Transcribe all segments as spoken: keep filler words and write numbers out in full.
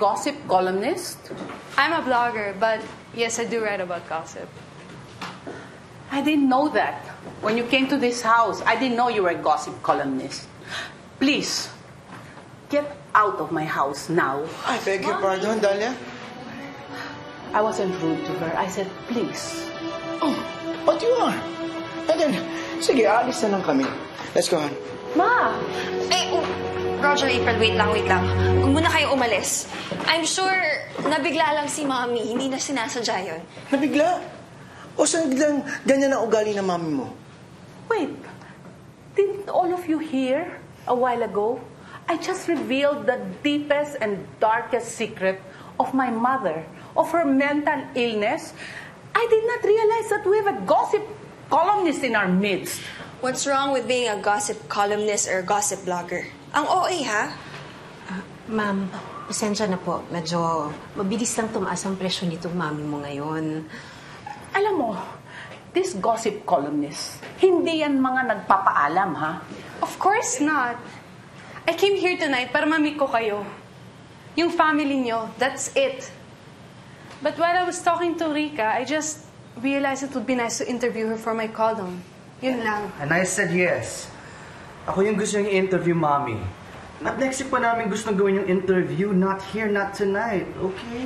gossip columnist? I'm a blogger, but yes, I do write about gossip. I didn't know that. When you came to this house, I didn't know you were a gossip columnist. Please, get out of my house now. I beg your pardon, Dahlia. I wasn't rude to her. I said, please. Oh, but you are. And then, sige, alis na lang kami. Let's go on. Ma! Eh, oh, Roger, April, wait lang, wait lang. Huwag muna kayo umalis. I'm sure nabigla lang si Mommy. Hindi na sinasadya yun. Nabigla? O saan lang ganyan na ugali na Mommy mo? Wait. Didn't all of you hear a while ago? I just revealed the deepest and darkest secret of my mother, of her mental illness. I did not realize that we have a gossip columnist in our midst. What's wrong with being a gossip columnist or gossip blogger? Ang O A, ha? Uh, Ma'am, pasensya na po. Medyo mabilis lang tumaas ang presyo nitong mami mo ngayon. Alam mo, this gossip columnist, hindi yan mga nagpapaalam, ha? Of course not. I came here tonight para mamit ko kayo. Yung family nyo, that's it. But while I was talking to Rika, I just realized it would be nice to interview her for my column. Yun lang. And I said yes. Ako yung gusto yung interview, Mommy. Not next week pa namin gusto gawin yung interview. Not here, not tonight. Okay?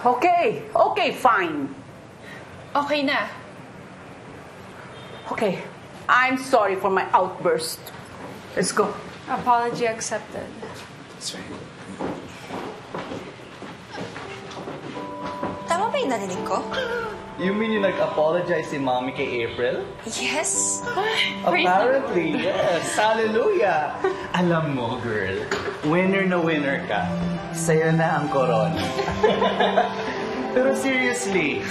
Okay. Okay, fine. Okay na. Okay. I'm sorry for my outburst. Let's go. Apology accepted. That's right. Tama ba yung narinig ko? You mean you nag-apologize si Mommy kay April? Yes. Apparently, yes. Hallelujah. Alam mo, girl, winner na winner ka. Sa'yo na ang corona. Pero seriously,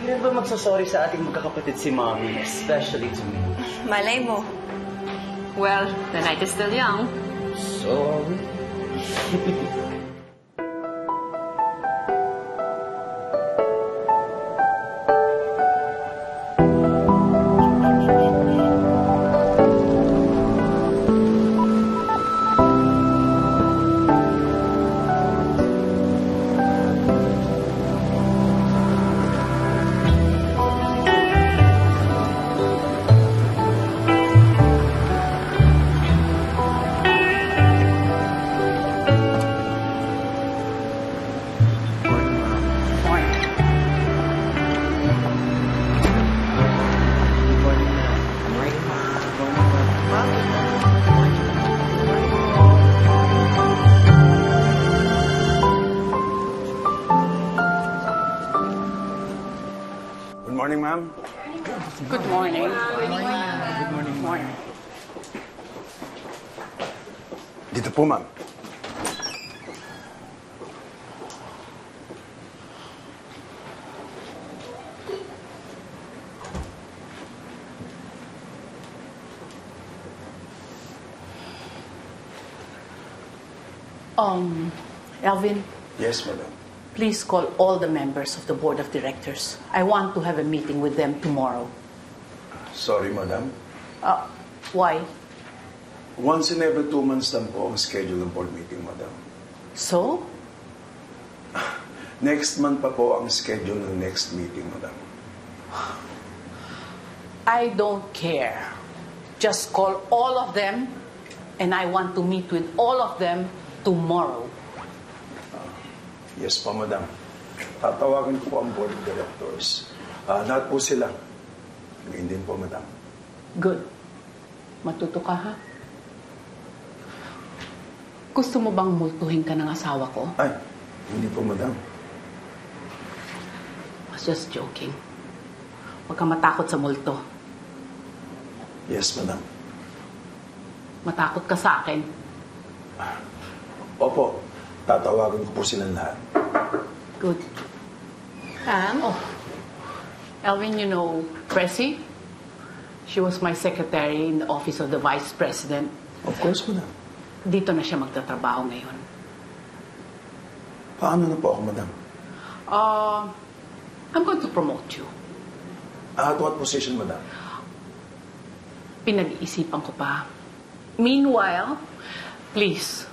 kailan ba magsasorry sa ating magkakapatid si Mommy, especially to me? Malay mo. Well, the night is still young. Sorry. Ma'am. Um, Alvin? Yes, madam. Please call all the members of the board of directors. I want to have a meeting with them tomorrow. Sorry, madam. Uh, why? Once in every two months lang po ang schedule ng board meeting, madam. So? Next month pa po ang schedule ng next meeting, madam. I don't care. Just call all of them, and I want to meet with all of them tomorrow. Uh, yes pa, madam. Tatawagan ko po ang board of directors. Uh, lahat po sila. Ngayon din po, madam. Good. Matuto ka, ha? Gusto mo bang multuhin ka ng asawa ko? Ay, hindi po, madam. I was just joking. Huwag kang matakot sa multo. Yes, madam. Matakot ka sa akin? Opo. Tatawagan ko po silang lahat. Good. Um, oh. Alvin, you know, Pressy? She was my secretary in the office of the vice president. Of course, madam. Dito na siya magtatrabaho ngayon. Paano na po ako, madam? Uh, I'm going to promote you. At what position, madam? Pinag-iisipan ko pa. Meanwhile, please,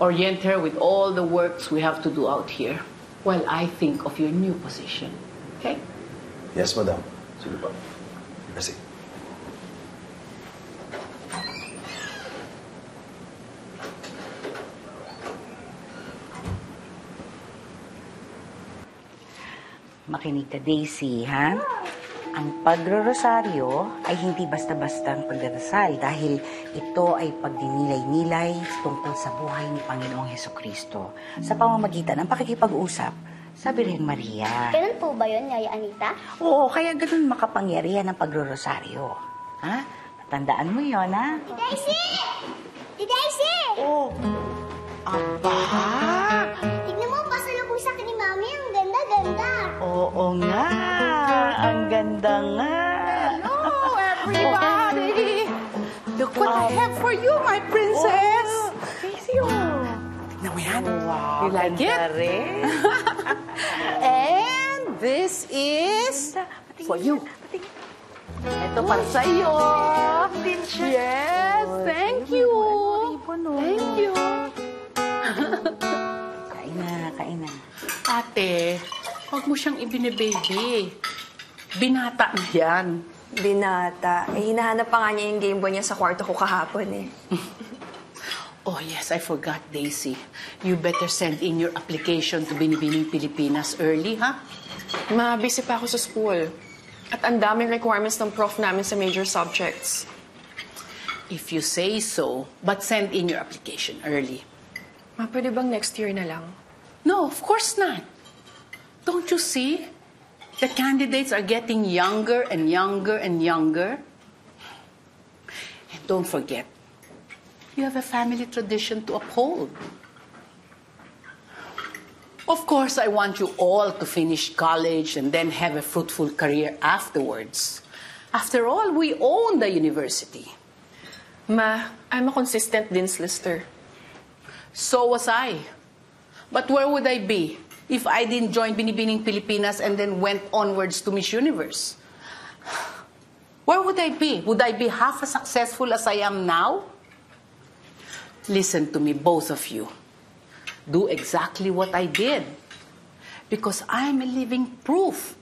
orient her with all the works we have to do out here while I think of your new position. Okay? Yes, madam. Sige po. Merci. Makinig ka, Daisy, ha? Ang pagrorosaryo ay hindi basta-basta ang pagdarasal dahil ito ay pagdinilay-nilay tungkol sa buhay ni Panginoong Hesukristo sa pamamagitan ng pakikipag-usap, sabi rin Maria. Ganun po ba yun, Yaya Anita? Oo, kaya ganun makapangyarihan ang pagrorosaryo. Ha? Tandaan mo yun, ha? Di Daisy! Di Daisy! Oo. Aba! Oo nga, ang ganda nga. Hello, everybody. Look what um, I have for you, my princess. Oh, Daisy, oh. Tignan mo yan. Wow, you like it? And this is for you. Ito para sa'yo. Yes, thank you. Thank you. Kain na, kain na. Ate, huwag mo siyang ibinibaby. Binata na yan. Binata. Eh, hinahanap pa nga niya yung Game Boy niya sa kwarto ko kahapon eh. Oh yes, I forgot, Daisy. You better send in your application to Binibining Pilipinas early, ha? Huh? Ma, busy pa ako sa school. At ang daming requirements ng prof namin sa major subjects. If you say so, but send in your application early. Ma, pwede bang next year na lang? No, of course not. Don't you see? The candidates are getting younger and younger and younger. And don't forget, you have a family tradition to uphold. Of course, I want you all to finish college and then have a fruitful career afterwards. After all, we own the university. Ma, I'm a consistent dean's lister. So was I. But where would I be if I didn't join Binibining Pilipinas and then went onwards to Miss Universe? Where would I be? Would I be half as successful as I am now? Listen to me, both of you. Do exactly what I did. Because I'm a living proof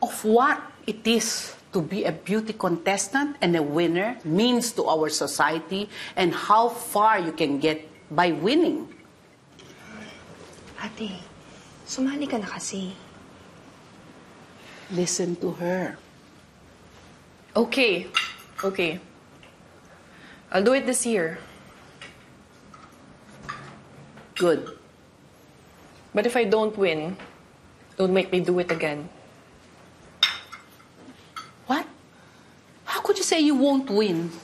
of what it is to be a beauty contestant and a winner means to our society and how far you can get by winning. Ate, sumali ka na kasi. Listen to her. Okay. Okay. I'll do it this year. Good. But if I don't win, don't make me do it again. What? How could you say you won't win?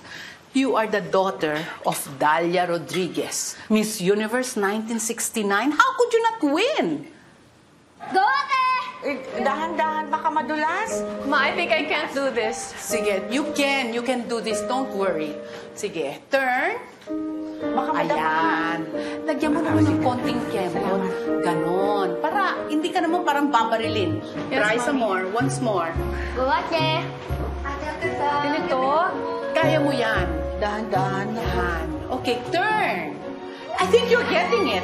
You are the daughter of Dahlia Rodriguez, Miss Universe nineteen sixty-nine. How could you not win? Go there! Dahan-dahan, baka madulas. Ma, I think I can't do this. Sige, you can. You can do this. Don't worry. Sige, turn. Baka madama. Ayan. Lagyan mo naman ng konting kembot. Ganon. Para, hindi ka naman parang babarilin. Yes, try mommy. Some more. Once more. Go, ate. Ganito. Kaya mo yan. Dahan-dahan. Okay, turn. I think you're getting it.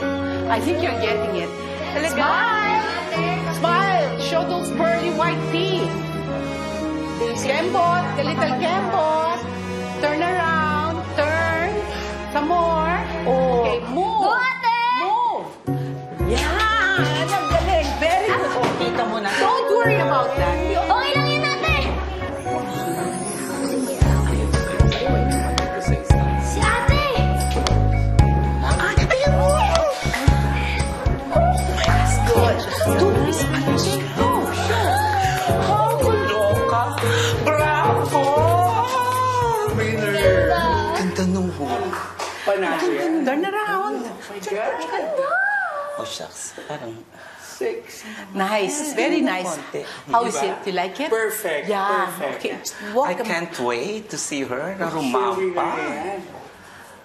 I think you're getting it. Smile. Smile. Show those pearly white teeth. Kembot. The little kembot. Turn around. Turn. Some more. Okay, move. Move. Yan. Ang galing. Very good. Kita mo na. Don't worry about that. Okay lang yun natin. Turn around. Oh, shucks. Parang... Six. Nice. Very nice. How is it? Do you like it? Perfect. Yeah. Perfect. Okay. I can't wait to see her. Rumampa.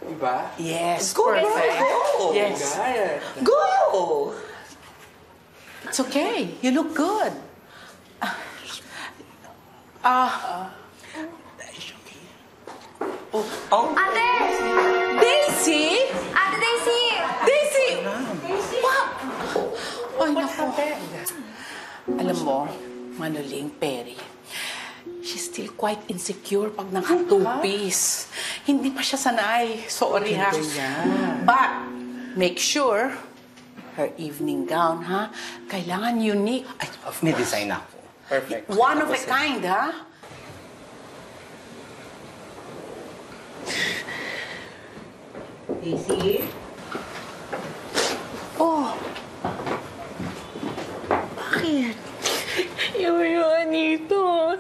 Diba? Yes. Go, go, go. Yes. Go. It's okay. You look good. Ah. Oh. Ate! Daisy! Ate Daisy! Wow! Ay, naku. Alam mo, Manoling Perry, she's still quite insecure pag naka-two-piece. Hindi pa siya sanay. Sorry, ha? But, make sure, her evening gown, ha? Kailangan unique. Ay, may design ako. Perfect. One of a kind, ha? Daisy? Oh. Bakit? Yawa-yawa nito.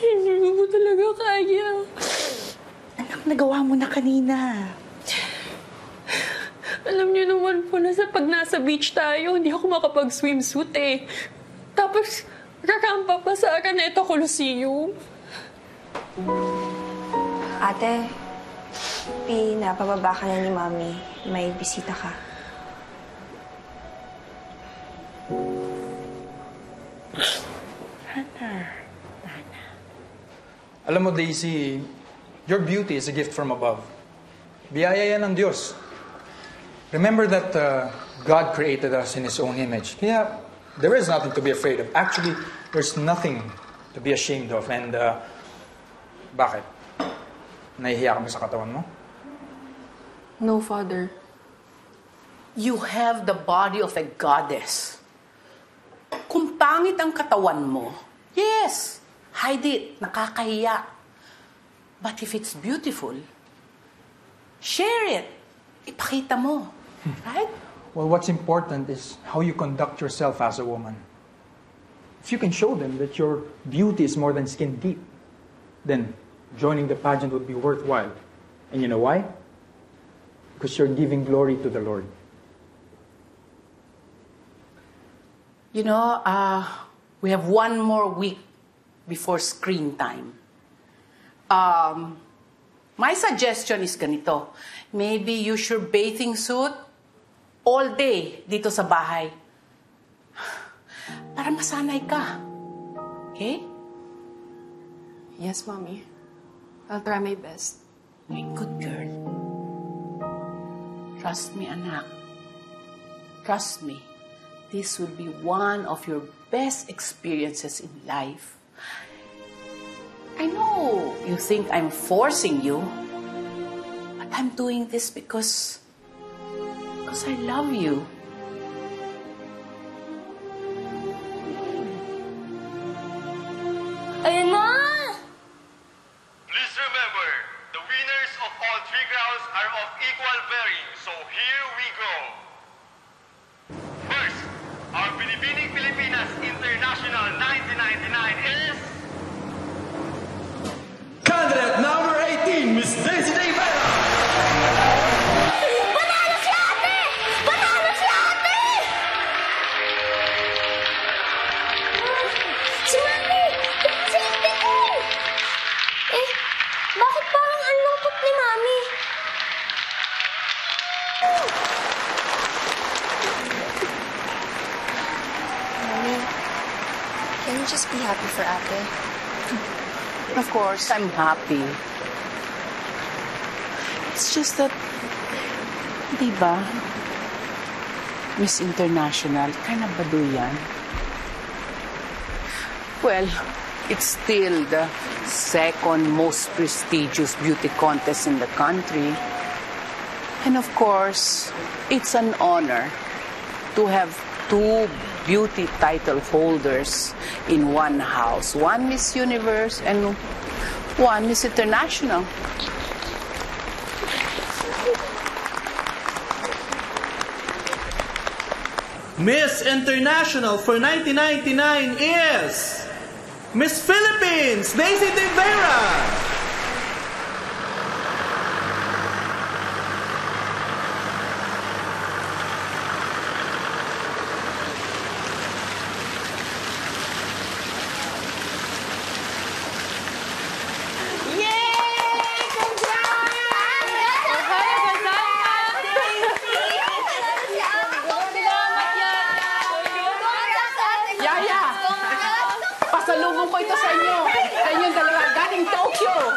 Hindi ko talaga kaya. Anak, nagawa mo na kanina. Alam niyo naman po, nasa pag nasa beach tayo, hindi ako makapag-swimsuit eh. Tapos, rarampa pa sa Araneta Coliseum. Ate, pinapababa ka na ni Mami. May bisita ka. Nana. Nana. Alam mo, Daisy, your beauty is a gift from above. Biyaya yan ng Diyos. Remember that uh, God created us in His own image. Kaya, there is nothing to be afraid of. Actually, there's nothing to be ashamed of. And, uh, bakit? Nahihiya ka ba sa katawan mo? No, Father. You have the body of a goddess. Kung pangit ang katawan mo, yes, hide it, nakakahiya. But if it's beautiful, share it. Ipakita mo. Right? Well, what's important is how you conduct yourself as a woman. If you can show them that your beauty is more than skin deep, then joining the pageant would be worthwhile. And you know why? Because you're giving glory to the Lord. You know, uh, we have one more week before screen time. Um, my suggestion is ganito. Maybe use your bathing suit all day dito sa bahay. Para masanay ka. Okay? Yes, Mommy. I'll try my best. You're a good girl. Trust me, anak. Trust me. This will be one of your best experiences in life. I know you think I'm forcing you. I'm doing this because, because I love you. Ayun na! Please remember, the winners of all three crowns are of equal bearing, so here we go. First, our Binibining Pilipinas International nineteen ninety-nine is... Candidate number eighteen, Miss Daisy de Vera! Just be happy for Ate. Of course, I'm happy. It's just that, diba, Miss International, kind of badu yan. Well, it's still the second most prestigious beauty contest in the country. And of course, it's an honor to have two beauty title holders in one house. One Miss Universe and one Miss International. Miss International for nineteen ninety-nine is Miss Philippines, Daisy de Vera. Pasalubong ko ito sa inyo. Sa inyong dalawa galing Tokyo.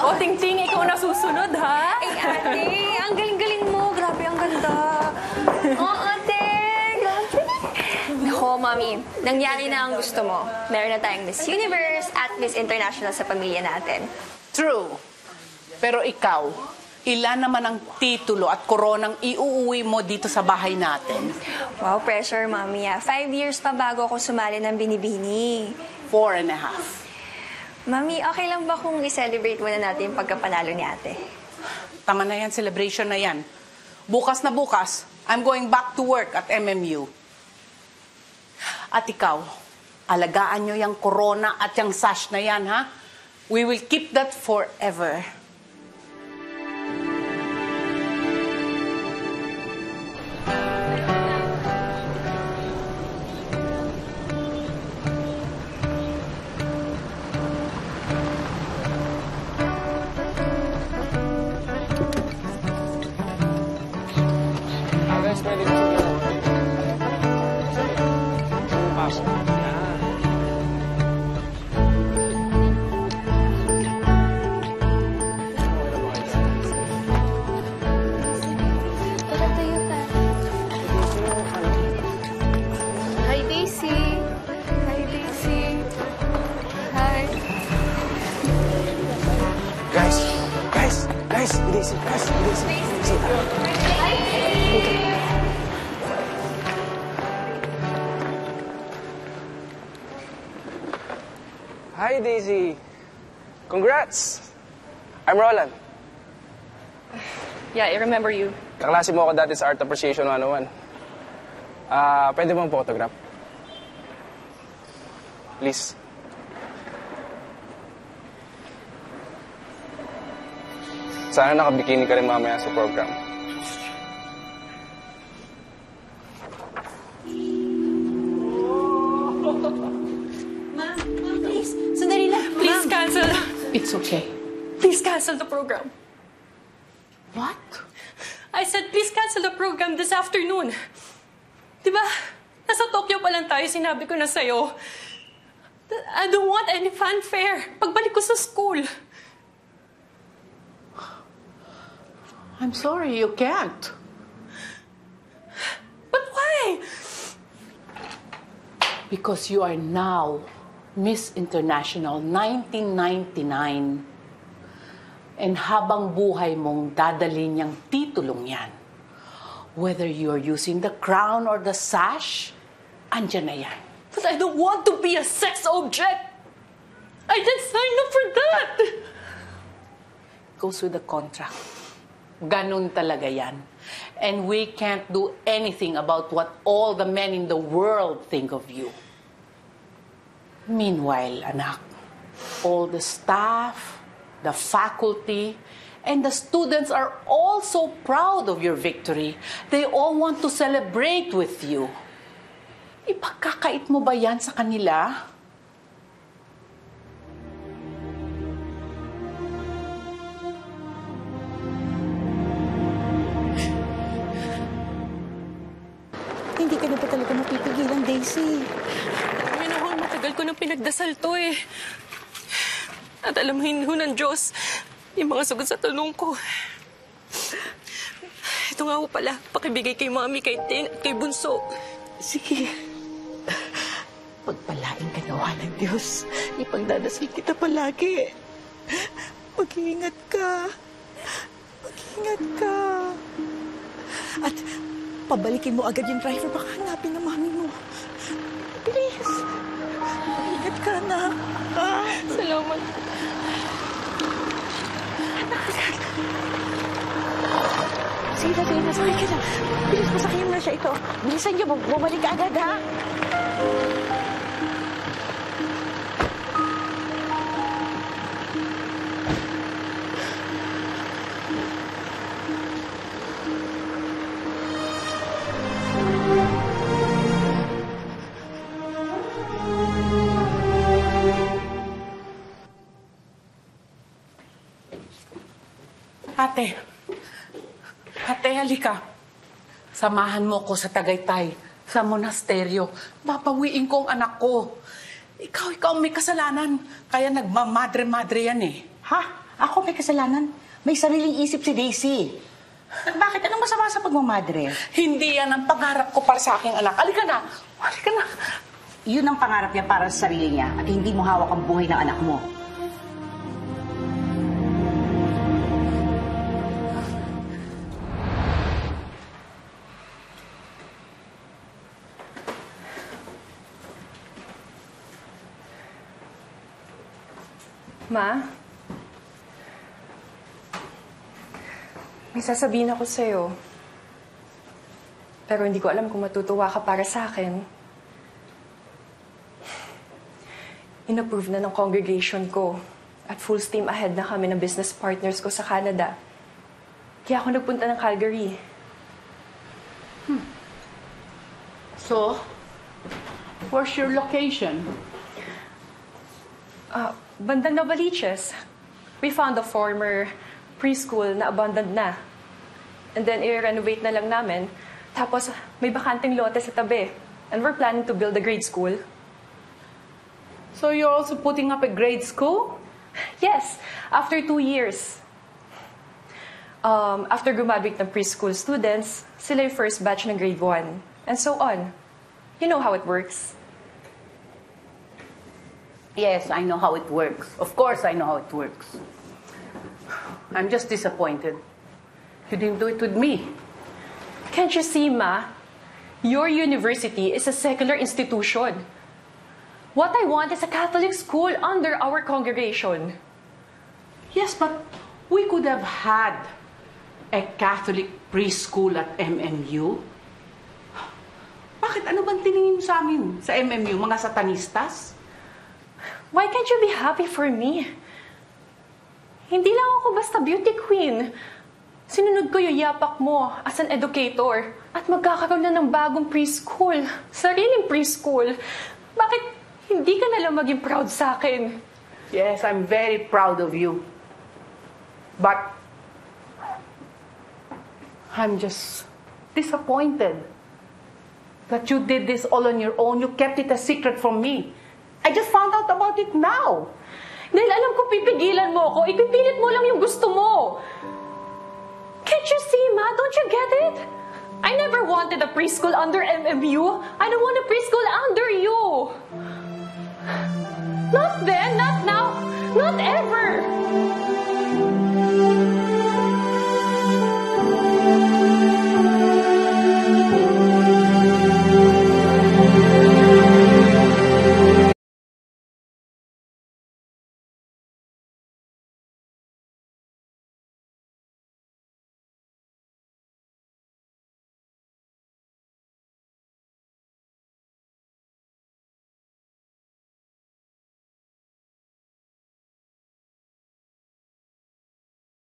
O, Ting-Ting, ikaw na susunod, ha? Ay, ate, ang galing-galing mo. Grabe, ang ganda. Oo, ate. Grabe. Nako, mami. Nangyari na ang gusto mo. Meron na tayong Miss Universe at Miss International sa pamilya natin. True. Pero ikaw, ilan naman ang titulo at koronang iuuwi mo dito sa bahay natin? Wow, pressure, mami. Ha. Five years pa bago ako sumali ng Binibini. Four and a half. Mami, okay lang ba kung i-celebrate muna natin yung pagkapanalo ni ate? Tama na yan, celebration na yan. Bukas na bukas, I'm going back to work at M M U. At ikaw, alagaan nyo yung corona at yung sash na yan, ha? We will keep that forever. Hi, Daisy. Congrats! I'm Roland. Yeah, I remember you. Kaklase mo ako dati sa Art Appreciation one oh one. Ah, uh, pwede mo ang photograph? Please. Sana nakabikini ka rin mamaya sa program. It's okay. Please cancel the program. What? I said, please cancel the program this afternoon. Diba? Nasa Tokyo pa lang tayo, sinabi ko na sa'yo. I don't want any fanfare. Pagbalik ko sa school. I'm sorry, you can't. But why? Because you are now Miss International nineteen ninety-nine. And habang buhay mong dadalhin yung titulong yan, whether you're using the crown or the sash, andyan na yan. But I don't want to be a sex object! I didn't sign up for that! Goes with the contract. Ganun talaga yan. And we can't do anything about what all the men in the world think of you. Meanwhile, anak, all the staff, the faculty, and the students are all so proud of your victory. They all want to celebrate with you. Ipagkakait mo ba yan sa kanila? Hindi ka na ba talaga mapipigilan, Daisy? Tagal ko nang pinagdasal to eh. At alamin ho ng Diyos yung mga sagot sa tanong ko. Ito nga ho pala, pakibigay kay Mami, kay Ting, kay Bunso. Sige. Pagpalaing ganawa ng Diyos, ipagdadasal kita palagi. Mag-iingat ka. Mag-iingat ka. At pabalikin mo agad yung driver, baka hanapin ang Mami mo. Please. Ingat ka, anak. Ah. Salamat. Anak, anak. Sige, dagay na. Sakay ka na. Bilis, masakay mo na siya ito. Bilisan niyo, bumalik agad, ha? Ate, ate, halika. Samahan mo ko sa Tagaytay, sa Monasterio. Papawiin ko ang anak ko. Ikaw, ikaw may kasalanan. Kaya nagmamadre-madre yan eh. Ha? Ako may kasalanan. May sariling isip si Daisy. Bakit? Anong masama sa pagmamadre? Hindi yan ang pangarap ko para sa aking anak. Halika na! Halika na! Yun ang pangarap niya para sa sarili niya at hindi mo hawak ang buhay ng anak mo. Ma? May sasabihin ako sa'yo. Pero hindi ko alam kung matutuwa ka para sa akin. In-approve na ng congregation ko. At full steam ahead na kami ng business partners ko sa Canada. Kaya ako nagpunta ng Calgary. Hmm. So, where's your location? Ah... Uh, Bandang Novaliches. We found a former preschool na abandoned na. And then, i-renovate na lang namin. Tapos, may bakanting lote sa tabi. And we're planning to build a grade school. So, you're also putting up a grade school? Yes, after two years. Um, after gumaduate ng preschool students, sila yung first batch ng grade one. And so on. You know how it works. Yes, I know how it works. Of course, I know how it works. I'm just disappointed. You didn't do it with me. Can't you see, Ma? Your university is a secular institution. What I want is a Catholic school under our congregation. Yes, but we could have had a Catholic preschool at M M U. Bakit ano bang tiningin mo sa amin? Sa M M U, mga satanistas? Why can't you be happy for me? Hindi lang ako basta beauty queen. Sinunod ko yung yapak mo as an educator at magkakaroon na ng bagong preschool. Sariling preschool. Bakit hindi ka nalang maging proud sa akin? Yes, I'm very proud of you. But I'm just disappointed that you did this all on your own. You kept it a secret from me. I just found out about it now. Dahil alam ko pipigilan mo ako, ipipilit mo lang yung gusto mo. Can't you see, Ma? Don't you get it? I never wanted a preschool under M M U. I don't want a preschool under you. Not then, not now, not ever.